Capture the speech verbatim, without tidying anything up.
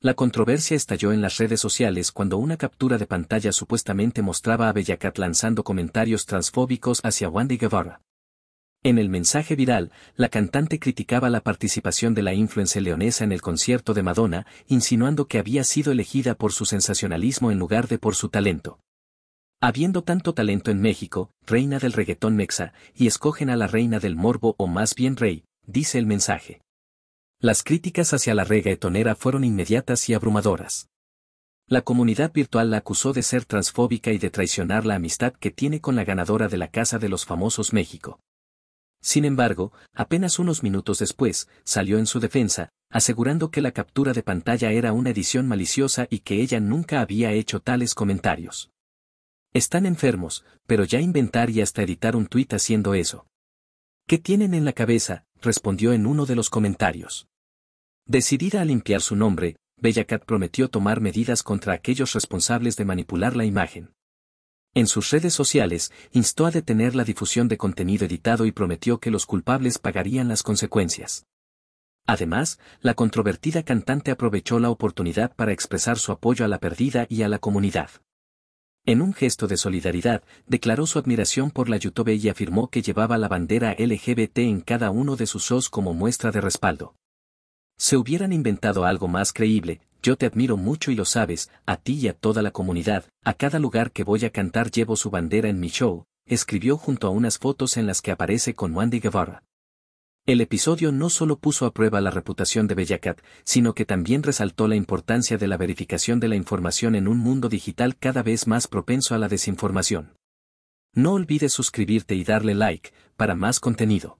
La controversia estalló en las redes sociales cuando una captura de pantalla supuestamente mostraba a Bellakath lanzando comentarios transfóbicos hacia Wendy Guevara. En el mensaje viral, la cantante criticaba la participación de la influencer leonesa en el concierto de Madonna, insinuando que había sido elegida por su sensacionalismo en lugar de por su talento. Habiendo tanto talento en México, reina del reggaetón mexa, y escogen a la reina del morbo o más bien rey, dice el mensaje. Las críticas hacia la reggaetonera fueron inmediatas y abrumadoras. La comunidad virtual la acusó de ser transfóbica y de traicionar la amistad que tiene con la ganadora de la Casa de los Famosos México. Sin embargo, apenas unos minutos después, salió en su defensa, asegurando que la captura de pantalla era una edición maliciosa y que ella nunca había hecho tales comentarios. Están enfermos, pero ya inventar y hasta editar un tuit haciendo eso. ¿Qué tienen en la cabeza?, respondió en uno de los comentarios. Decidida a limpiar su nombre, Bellakath prometió tomar medidas contra aquellos responsables de manipular la imagen. En sus redes sociales, instó a detener la difusión de contenido editado y prometió que los culpables pagarían las consecuencias. Además, la controvertida cantante aprovechó la oportunidad para expresar su apoyo a La Perdida y a la comunidad. En un gesto de solidaridad, declaró su admiración por la youtuber y afirmó que llevaba la bandera L G B T en cada uno de sus shows como muestra de respaldo. Se hubieran inventado algo más creíble. Yo te admiro mucho y lo sabes, a ti y a toda la comunidad, a cada lugar que voy a cantar llevo su bandera en mi show, escribió junto a unas fotos en las que aparece con Wendy Guevara. El episodio no solo puso a prueba la reputación de Bellakath, sino que también resaltó la importancia de la verificación de la información en un mundo digital cada vez más propenso a la desinformación. No olvides suscribirte y darle like, para más contenido.